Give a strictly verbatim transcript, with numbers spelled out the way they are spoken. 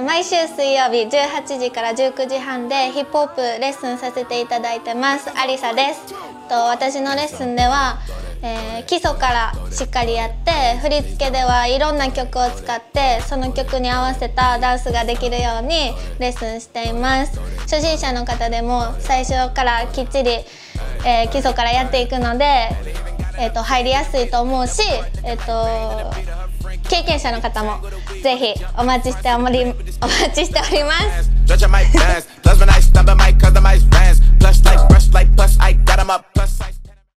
毎週水曜日じゅうはちじからじゅうくじはんでヒップホップレッスンさせていただいてますアリサです。と私のレッスンでは、えー、基礎からしっかりやって振り付けではいろんな曲を使ってその曲に合わせたダンスができるようにレッスンしています。初心者の方でも最初からきっちり、えー、基礎からやっていくので、えー、と入りやすいと思うし、えー、と経験者の方もぜひお待ちしており、お待ちしております。Judge my bands, love when I stumble my cause of my bands. Plus like, brush like, plus I got 'em up, plus.